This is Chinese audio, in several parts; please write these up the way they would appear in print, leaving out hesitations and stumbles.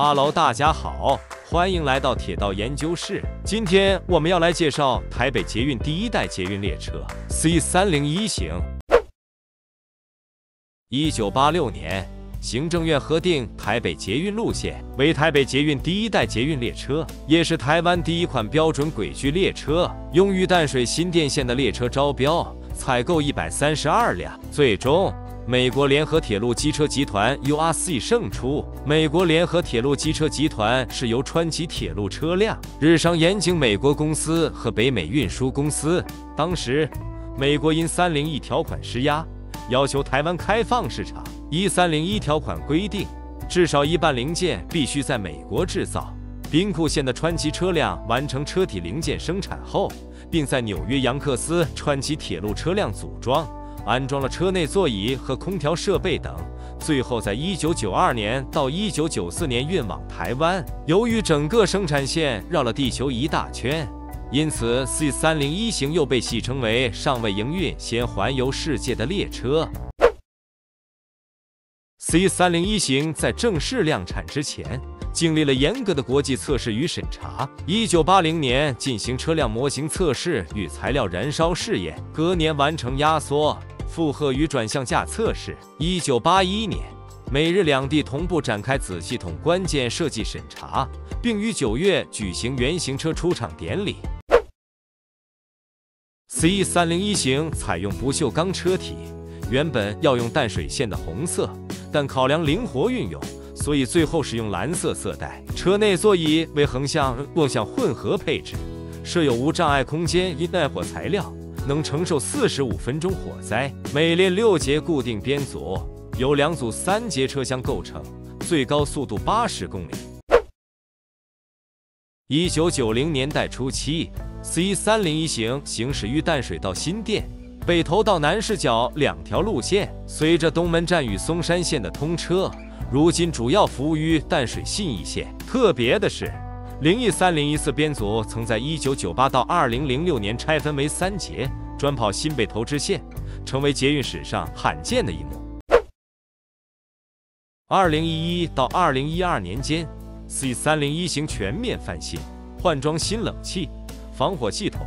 哈喽，大家好，欢迎来到铁道研究室。今天我们要来介绍台北捷运第一代捷运列车 C301 型。1986年，行政院核定台北捷运路线为台北捷运第一代捷运列车，也是台湾第一款标准轨距列车，用于淡水新店线的列车招标，采购132辆，最终。 美国联合铁路机车集团 （URC） 胜出。美国联合铁路机车集团是由川崎铁路车辆、日商岩井美国公司和北美运输公司。当时，美国因301条款施压，要求台湾开放市场。301条款规定，至少一半零件必须在美国制造。兵库县的川崎车辆完成车体零件生产后，并在纽约杨克斯川崎铁路车辆组装。 安装了车内座椅和空调设备等，最后在1992年到1994年运往台湾。由于整个生产线绕了地球一大圈，因此 C301 型又被戏称为“尚未营运先环游世界的列车”。C301 型在正式量产之前，经历了严格的国际测试与审查。1980年进行车辆模型测试与材料燃烧试验，隔年完成压缩。 负荷与转向架测试。1981年，美日两地同步展开子系统关键设计审查，并于9月举行原型车出厂典礼。C301 型采用不锈钢车体，原本要用淡水线的红色，但考量灵活运用，所以最后使用蓝色色带。车内座椅为横向、纵向混合配置，设有无障碍空间与耐火材料。 能承受45分钟火灾，每列6节固定编组，由两组3节车厢构成，最高速度80公里。1990年代初期 ，C301 型行驶于淡水到新店、北投到南势角两条路线。随着东门站与松山线的通车，如今主要服务于淡水信义线。特别的是。 013014编组曾在1998到2006年拆分为3节，专跑新北投支线，成为捷运史上罕见的一幕。2011到2012年间 ，C301 型全面翻新，换装新冷气、防火系统、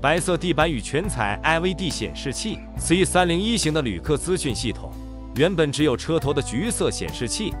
白色地板与全彩 LED 显示器。C301 型的旅客资讯系统原本只有车头的橘色显示器，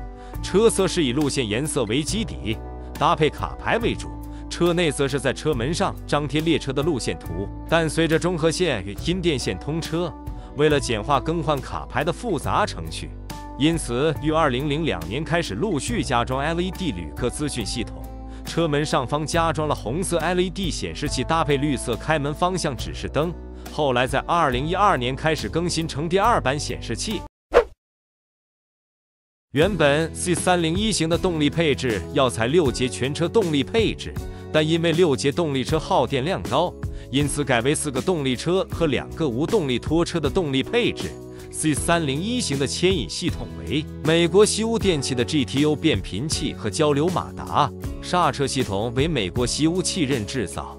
车侧是以路线颜色为基底。 搭配卡牌为主，车内则是在车门上张贴列车的路线图。但随着中和线与新店线通车，为了简化更换卡牌的复杂程序，因此于2002年开始陆续加装 LED 旅客资讯系统。车门上方加装了红色 LED 显示器，搭配绿色开门方向指示灯。后来在2012年开始更新成第二版显示器。 原本 C301 型的动力配置要采6节全车动力配置，但因为6节动力车耗电量高，因此改为4个动力车和2个无动力拖车的动力配置。C301 型的牵引系统为美国西屋电气的 GTO 变频器和交流马达，刹车系统为美国西屋汽任制造。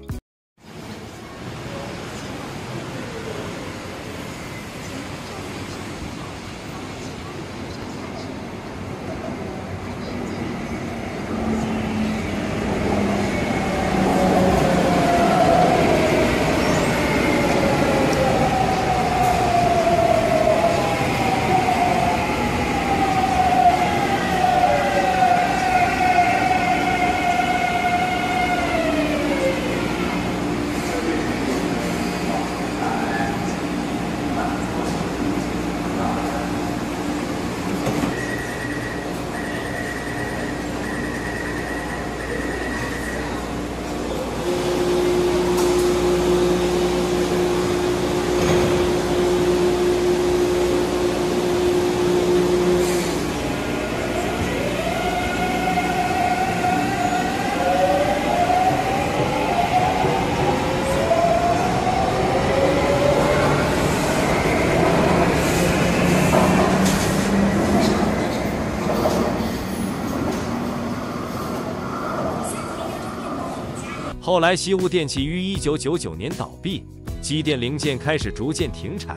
后来，西屋电气于1999年倒闭，机电零件开始逐渐停产，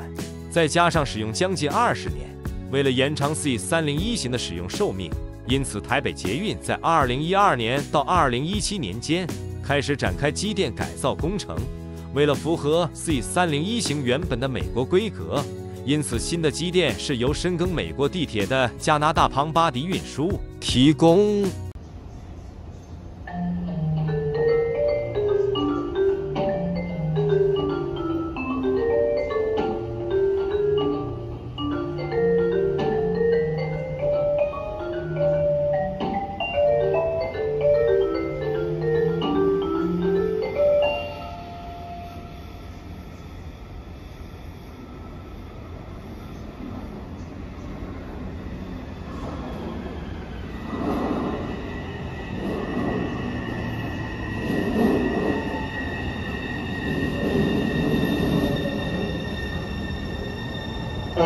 再加上使用将近20年，为了延长 C301 型的使用寿命，因此台北捷运在2012年到2017年间开始展开机电改造工程。为了符合 C301 型原本的美国规格，因此新的机电是由深耕美国地铁的加拿大庞巴迪运输提供。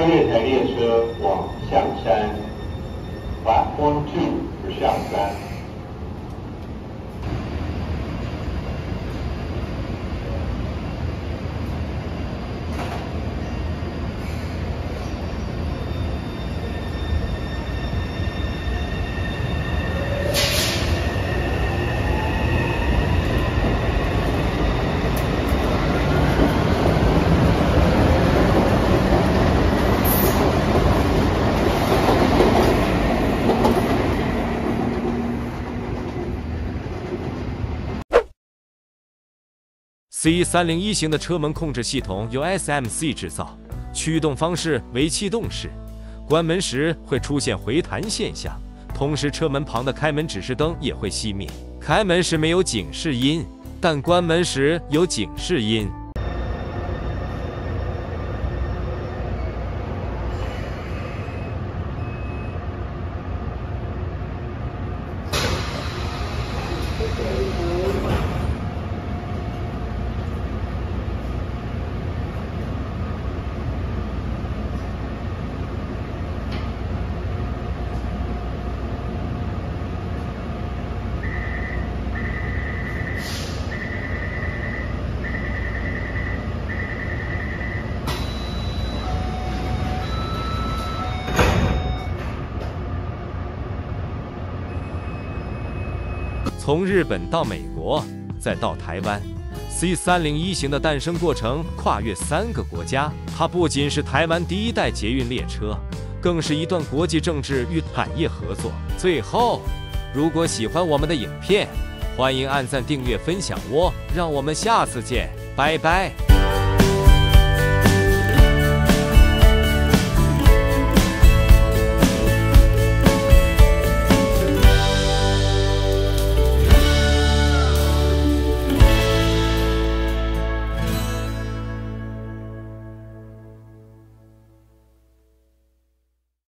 这台列车往象山，platform 2 for 象山。C301 型的车门控制系统由 SMC 制造，驱动方式为气动式，关门时会出现回弹现象，同时车门旁的开门指示灯也会熄灭。开门时没有警示音，但关门时有警示音。 从日本到美国，再到台湾 ，C301 型的诞生过程跨越3个国家。它不仅是台湾第一代捷运列车，更是一段国际政治与产业合作。最后，如果喜欢我们的影片，欢迎按赞、订阅、分享哦！让我们下次见，拜拜。